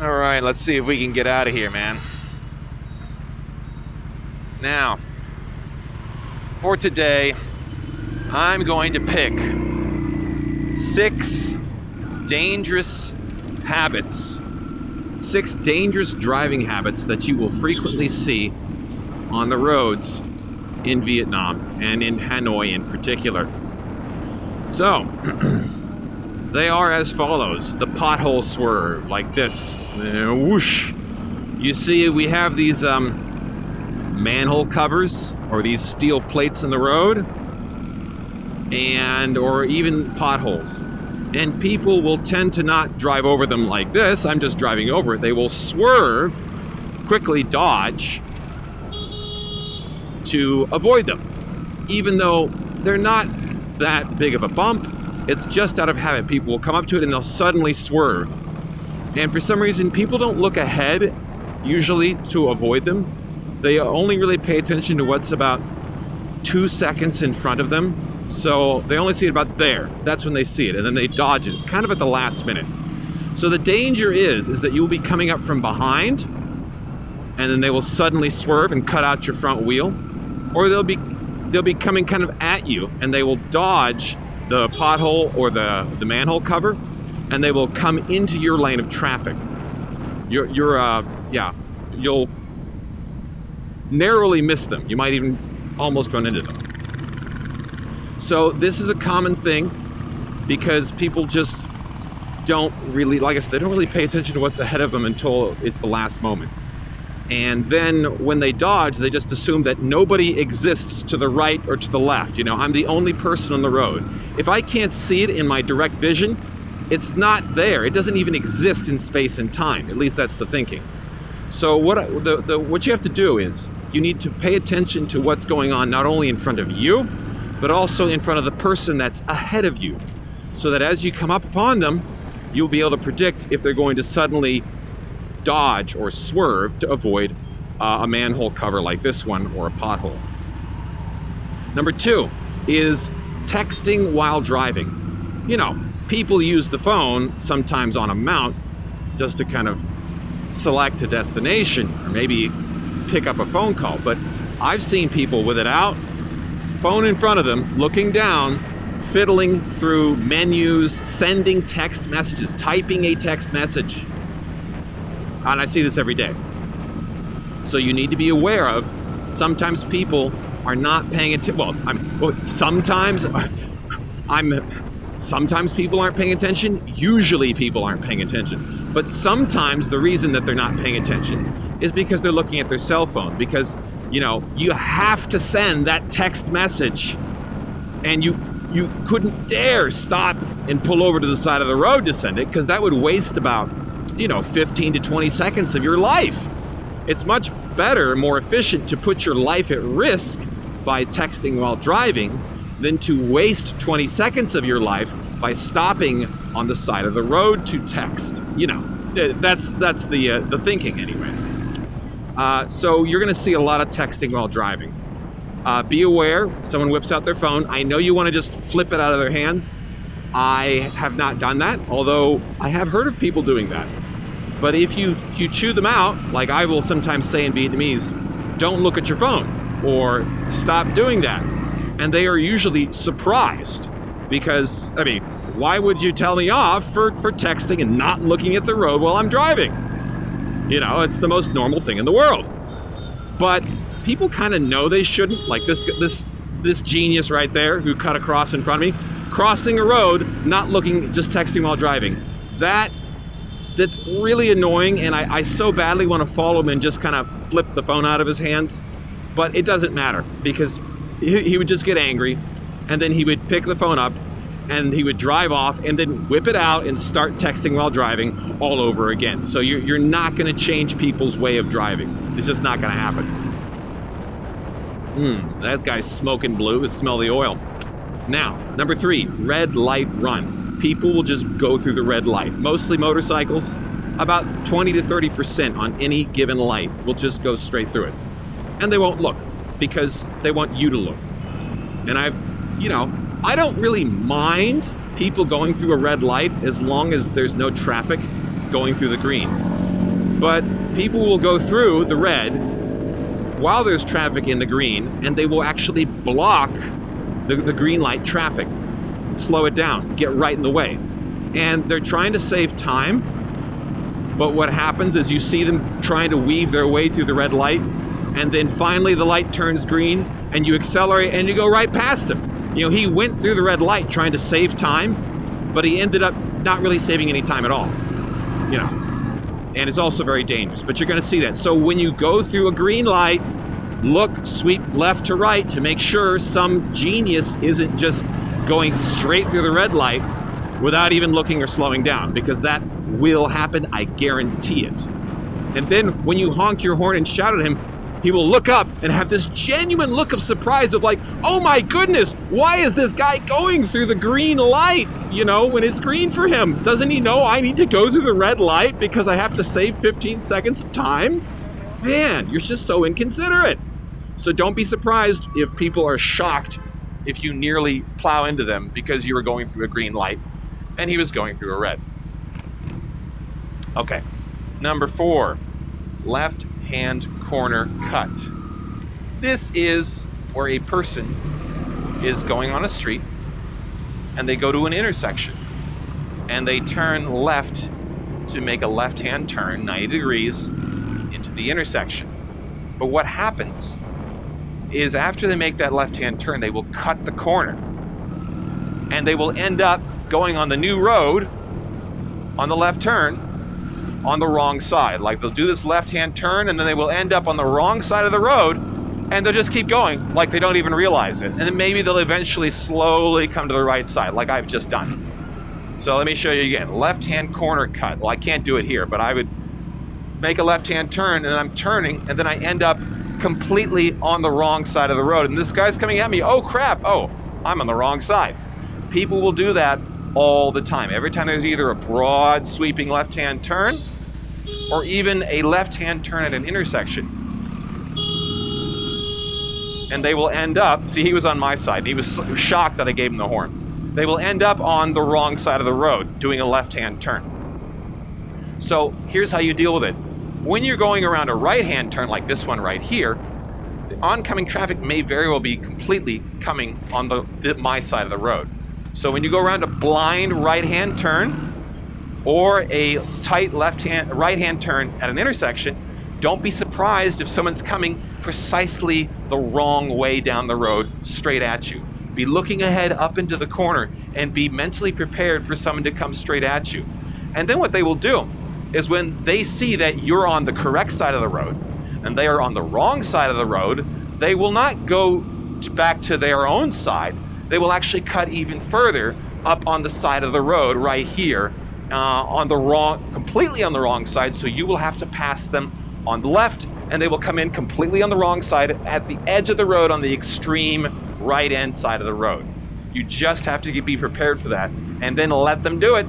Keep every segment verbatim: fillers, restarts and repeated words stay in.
All right, let's see if we can get out of here, man. Now, for today, I'm going to pick six dangerous habits, six dangerous driving habits that you will frequently see on the roads in Vietnam and in Hanoi in particular. So, they are as follows. The pothole swerve, like this, uh, whoosh. You see, we have these um, manhole covers, or these steel plates in the road, and or even potholes. And people will tend to not drive over them like this, I'm just driving over it. They will swerve, quickly dodge, to avoid them. Even though they're not that big of a bump, it's just out of habit. People will come up to it and they'll suddenly swerve. And for some reason, people don't look ahead, usually, to avoid them. They only really pay attention to what's about two seconds in front of them. So they only see it about there. That's when they see it. And then they dodge it, kind of at the last minute. So the danger is, is that you'll be coming up from behind, and then they will suddenly swerve and cut out your front wheel. Or they'll be, they'll be coming kind of at you, and they will dodge the pothole or the, the manhole cover, and they will come into your lane of traffic. You're, you're uh, yeah, you'll narrowly miss them. You might even almost run into them. So this is a common thing because people just don't really, like I said, they don't really pay attention to what's ahead of them until it's the last moment. And then when they dodge, they just assume that nobody exists to the right or to the left. You know, I'm the only person on the road. If I can't see it in my direct vision, it's not there. It doesn't even exist in space and time. At least that's the thinking. So what, the, the, what you have to do is you need to pay attention to what's going on, not only in front of you, but also in front of the person that's ahead of you. So that as you come up upon them, you'll be able to predict if they're going to suddenly dodge or swerve to avoid uh, a manhole cover like this one or a pothole. Number two is texting while driving. You know, people use the phone sometimes on a mount just to kind of select a destination or maybe pick up a phone call, but I've seen people with it out, phone in front of them, looking down, fiddling through menus, sending text messages, typing a text message. And I see this every day. So you need to be aware of, sometimes people are not paying attention. Well, I'm, sometimes, I'm, sometimes people aren't paying attention. Usually people aren't paying attention. But sometimes the reason that they're not paying attention is because they're looking at their cell phone. Because, you know, you have to send that text message. And you, you couldn't dare stop and pull over to the side of the road to send it, because that would waste about, you know, fifteen to twenty seconds of your life. It's much better, more efficient to put your life at risk by texting while driving than to waste twenty seconds of your life by stopping on the side of the road to text. You know, that's, that's the, uh, the thinking anyways. Uh, so you're gonna see a lot of texting while driving. Uh, be aware, someone whips out their phone. I know you wanna just flip it out of their hands. I have not done that, although I have heard of people doing that. But if you, you chew them out, like I will sometimes say in Vietnamese, don't look at your phone, or stop doing that. And they are usually surprised because, I mean, why would you tell me off for, for texting and not looking at the road while I'm driving? You know, it's the most normal thing in the world. But people kind of know they shouldn't, like this, this, this genius right there who cut across in front of me, crossing a road, not looking, just texting while driving. That, that's really annoying, and I, I so badly want to follow him and just kind of flip the phone out of his hands, but it doesn't matter because he, he would just get angry, and then he would pick the phone up, and he would drive off, and then whip it out and start texting while driving all over again. So you're, you're not going to change people's way of driving. It's just not going to happen. Mm, that guy's smoking blue. I smell the oil. Now, number three, red light run. People will just go through the red light, mostly motorcycles. About twenty to thirty percent on any given light will just go straight through it. And they won't look because they want you to look. And I've, you know, I don't really mind people going through a red light as long as there's no traffic going through the green. But people will go through the red while there's traffic in the green, and they will actually block the, the green light traffic, slow it down, get right in the way. And they're trying to save time, but what happens is you see them trying to weave their way through the red light, and then finally the light turns green and you accelerate and you go right past him. You know, he went through the red light trying to save time, but he ended up not really saving any time at all, you know. And it's also very dangerous, but you're gonna see that. So when you go through a green light, look, sweep left to right to make sure some genius isn't just going straight through the red light without even looking or slowing down, because that will happen, I guarantee it. And then when you honk your horn and shout at him, he will look up and have this genuine look of surprise of like, oh my goodness, why is this guy going through the green light, you know, when it's green for him? Doesn't he know I need to go through the red light because I have to save fifteen seconds of time? Man, you're just so inconsiderate. So don't be surprised if people are shocked if you nearly plow into them because you were going through a green light and he was going through a red. Okay, number four, left-hand corner cut. This is where a person is going on a street and they go to an intersection and they turn left to make a left-hand turn ninety degrees into the intersection. But what happens is after they make that left-hand turn, they will cut the corner and they will end up going on the new road on the left turn on the wrong side. Like they'll do this left-hand turn and then they will end up on the wrong side of the road and they'll just keep going like they don't even realize it. And then maybe they'll eventually slowly come to the right side like I've just done. So let me show you again, left-hand corner cut. Well, I can't do it here, but I would make a left-hand turn and I'm turning and then I end up completely on the wrong side of the road and this guy's coming at me. Oh crap, oh, I'm on the wrong side. People will do that all the time. Every time there's either a broad sweeping left-hand turn or even a left-hand turn at an intersection. And they will end up, see, he was on my side. He was shocked that I gave him the horn. They will end up on the wrong side of the road doing a left-hand turn. So here's how you deal with it. When you're going around a right-hand turn like this one right here, the oncoming traffic may very well be completely coming on the, the my side of the road. So when you go around a blind right-hand turn or a tight left-hand, right-hand turn at an intersection, don't be surprised if someone's coming precisely the wrong way down the road, straight at you. Be looking ahead up into the corner and be mentally prepared for someone to come straight at you. And then what they will do is when they see that you're on the correct side of the road and they are on the wrong side of the road, they will not go back to their own side. They will actually cut even further up on the side of the road right here, uh, on the wrong, completely on the wrong side, so you will have to pass them on the left, and they will come in completely on the wrong side at the edge of the road on the extreme right-hand side of the road. You just have to be prepared for that, and then let them do it,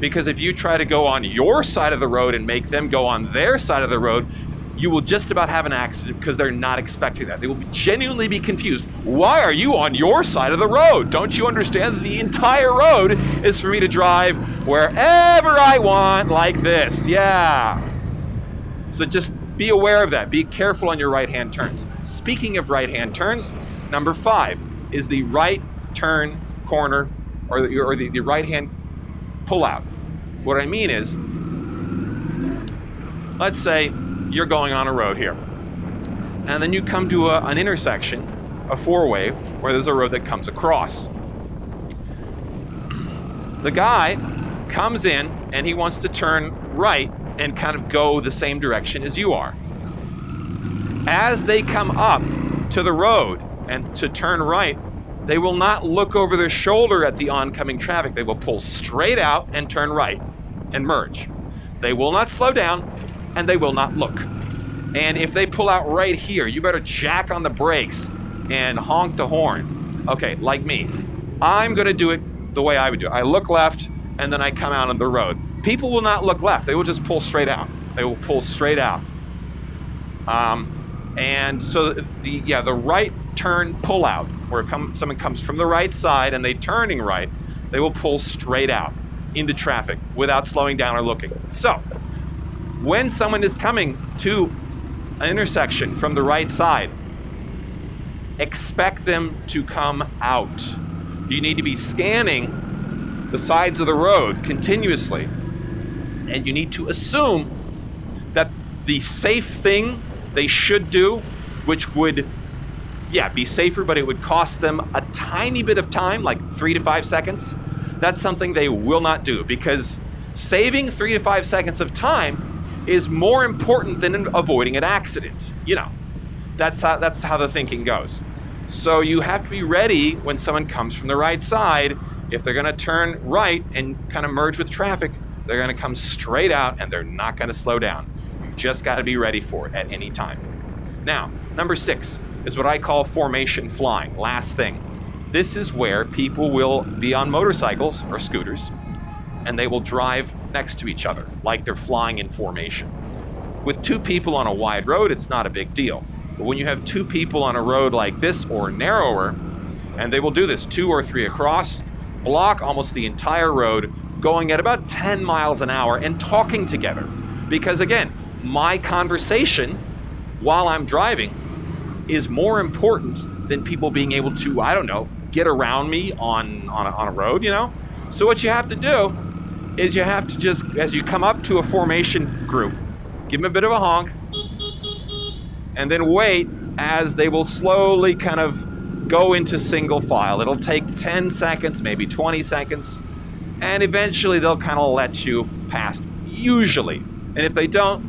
because if you try to go on your side of the road and make them go on their side of the road, you will just about have an accident because they're not expecting that. They will genuinely be confused. Why are you on your side of the road? Don't you understand that the entire road is for me to drive wherever I want like this? Yeah. So just be aware of that. Be careful on your right-hand turns. Speaking of right-hand turns, number five is the right turn corner or the, or the, the right-hand pull-out. What I mean is, let's say you're going on a road here. And then you come to a, an intersection, a four-way, where there's a road that comes across. The guy comes in and he wants to turn right and kind of go the same direction as you are. As they come up to the road and to turn right, they will not look over their shoulder at the oncoming traffic. They will pull straight out and turn right and merge. They will not slow down, and they will not look. And if they pull out right here, you better jack on the brakes and honk the horn. Okay, like me. I'm gonna do it the way I would do it. I look left and then I come out on the road. People will not look left, they will just pull straight out. They will pull straight out. Um, and so the, yeah, the right turn pull out, where come, someone comes from the right side and they're turning right, they will pull straight out into traffic without slowing down or looking. So, when someone is coming to an intersection from the right side, expect them to come out. You need to be scanning the sides of the road continuously, and you need to assume that the safe thing they should do, which would, yeah, be safer, but it would cost them a tiny bit of time, like three to five seconds, that's something they will not do, because saving three to five seconds of time is more important than avoiding an accident. You know, that's how, that's how the thinking goes. So you have to be ready when someone comes from the right side. If they're gonna turn right and kind of merge with traffic, they're gonna come straight out and they're not gonna slow down. You just gotta be ready for it at any time. Now, number six is what I call formation flying, last thing. This is where people will be on motorcycles or scooters and they will drive next to each other, like they're flying in formation. With two people on a wide road, it's not a big deal. But when you have two people on a road like this or narrower, and they will do this, two or three across, block almost the entire road, going at about ten miles an hour and talking together. Because again, my conversation while I'm driving is more important than people being able to, I don't know, get around me on, on, a, on a road, you know? So what you have to do is you have to just, as you come up to a formation group, give them a bit of a honk, and then wait as they will slowly kind of go into single file. It'll take ten seconds, maybe twenty seconds, and eventually they'll kind of let you past, usually. And if they don't,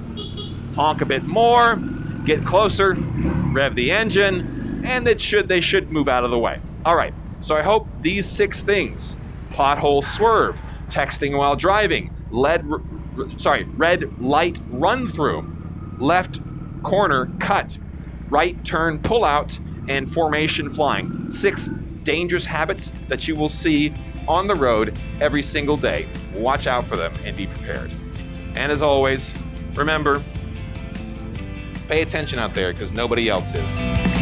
honk a bit more, get closer, rev the engine, and it should, they should move out of the way. All right, so I hope these six things, pothole swerve, texting while driving, lead, sorry, red light run through, left corner cut, right turn pullout, and formation flying. Six dangerous habits that you will see on the road every single day. Watch out for them and be prepared. And as always, remember, pay attention out there because nobody else is.